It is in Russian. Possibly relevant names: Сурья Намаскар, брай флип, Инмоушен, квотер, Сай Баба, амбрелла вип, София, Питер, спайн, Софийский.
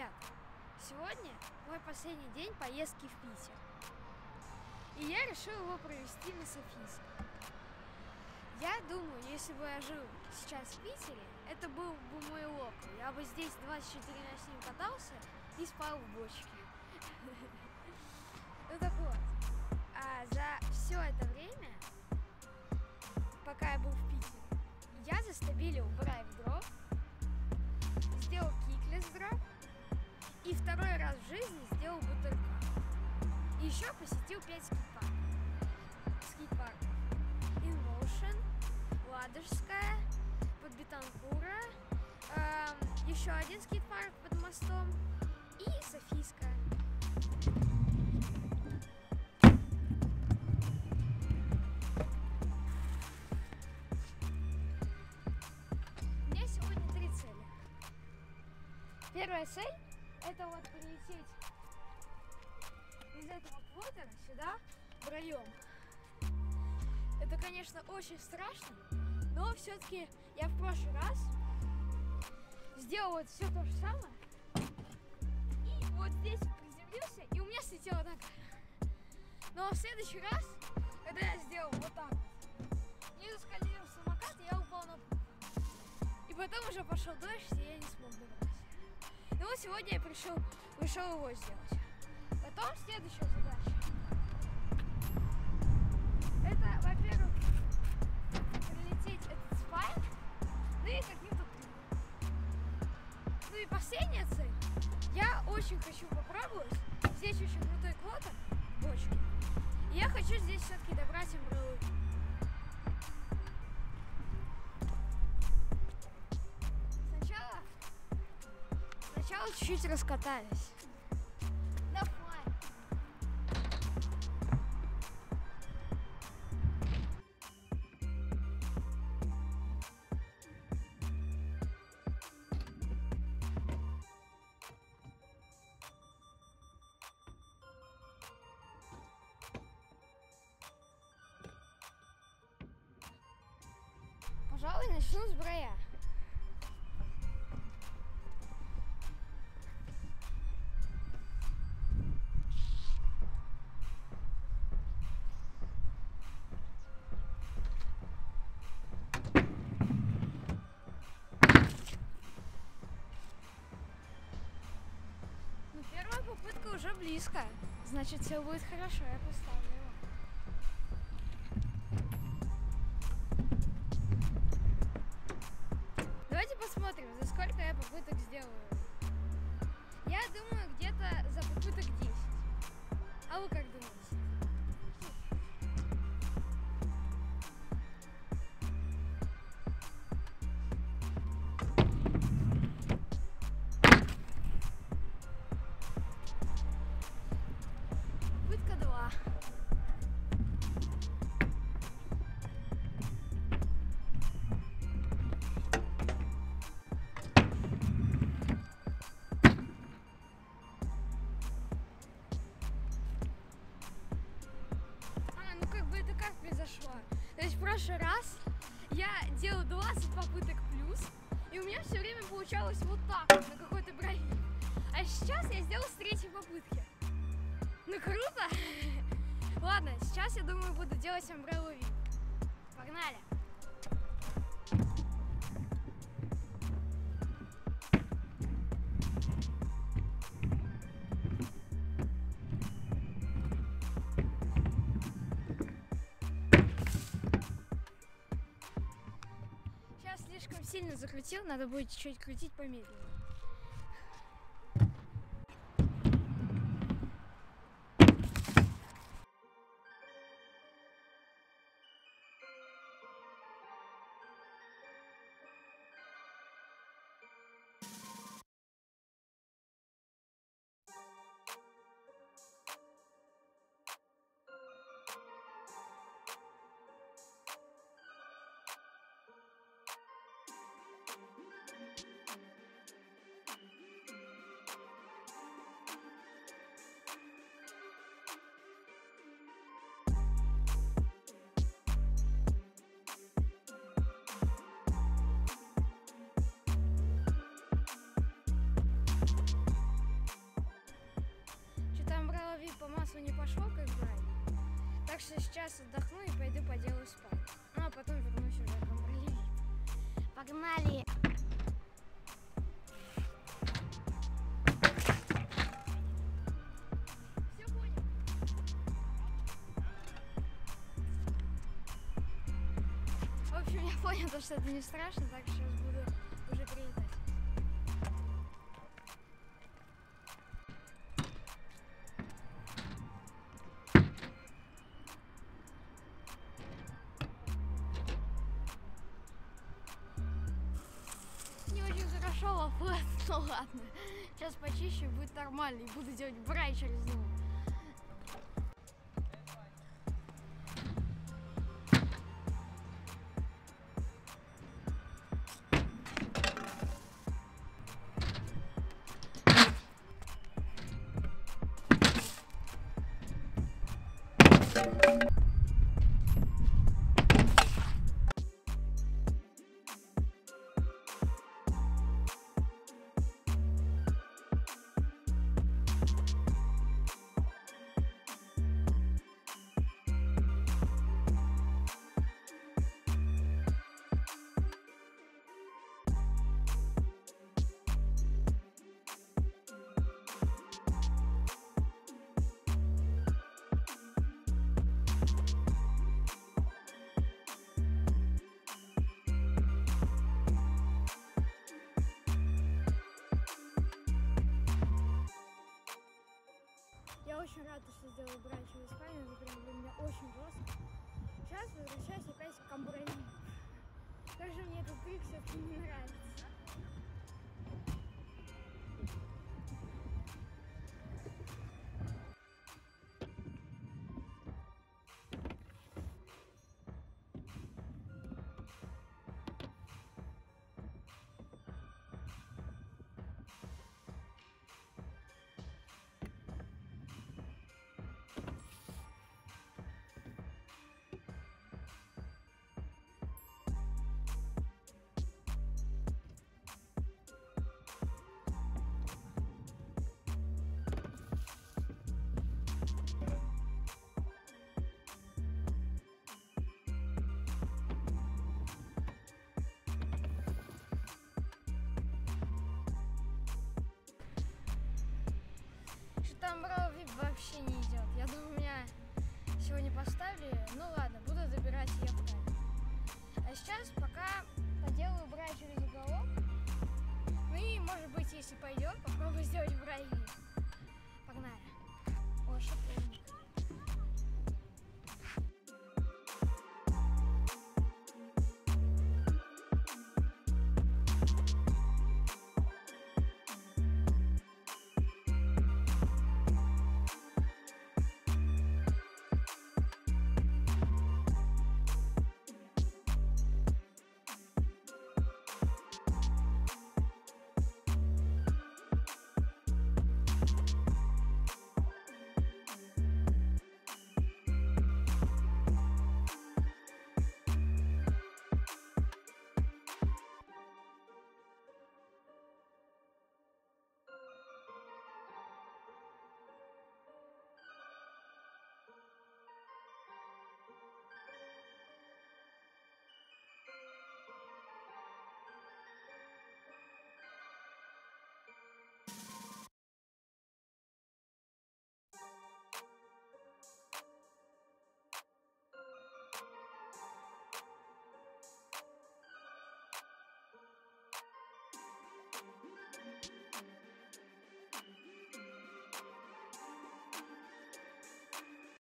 Ребят, сегодня мой последний день поездки в Питер. И я решил его провести на Софийском. Я думаю, если бы я жил сейчас в Питере, это был бы мой локон. Я бы здесь 24 на 7 катался и спал в бочке. Ну так вот, а за все это время, пока я был в Питере, я застабилил брай дроп, сделал киклес дроп и второй раз в жизни сделал бутылька. И еще посетил 5 скейт-парков. Инмоушен, Ладожская, под Бетанкура, еще один скейт-парк под мостом и Софийская. У меня сегодня 3 цели. Первая цель – это вот прилететь из этого квотера сюда вдвоем. Это, конечно, очень страшно, но все-таки я в прошлый раз сделал вот все то же самое. И вот здесь приземлился, и у меня слетела нога. Но в следующий раз, когда я сделал вот так, не заскользил самокат, я упал на пол. И потом уже пошел дождь, и я не смог добраться. Но вот сегодня я вышел его сделать. Потом следующая задача. Это, во-первых, прилететь этот спайн, ну и каким-то трюком. Ну и последняя цель. Я очень хочу попробовать. Здесь очень крутой квотер, бочки. И я хочу здесь все-таки добрать амбреллу вип. Сначала чуть-чуть раскатались. Пожалуй, начну с брая. Ну, первая попытка уже близко. Значит, все будет хорошо, я поставлю. Посмотрим, за сколько я попыток сделаю. Я думаю, где-то за попыток 10. А вы как думаете? То есть в прошлый раз я делал 20 попыток плюс, и у меня все время получалось вот так вот, на какой-то брови. А сейчас я сделал с 3-й попытки. Ну круто! Ладно, сейчас я думаю буду делать амбреллу вип. Погнали! Слишком сильно закрутил, надо будет чуть-чуть крутить помедленнее. Так что сейчас отдохну и пойду поделаю спайн. Ну а потом вернусь уже к амбрелле вип. Погнали! В общем, я понял, что это не страшно, так что сейчас буду уже прилетать. Не очень хорошо лопнуло, но ладно. Сейчас почищу, будет нормально, и буду делать брай через него. Я очень рада, что сделала брай через спайн, это прям для меня очень жестко. Сейчас возвращаюсь опять к амбрелле вип. Также мне этот крик все-таки не нравится. Амбрелла вип вообще не идет. Я думаю, меня сегодня поставили. Ну ладно, буду добирать ее в тайм. А сейчас пока поделаю брай через уголок. Ну и, может быть, если пойдет, попробую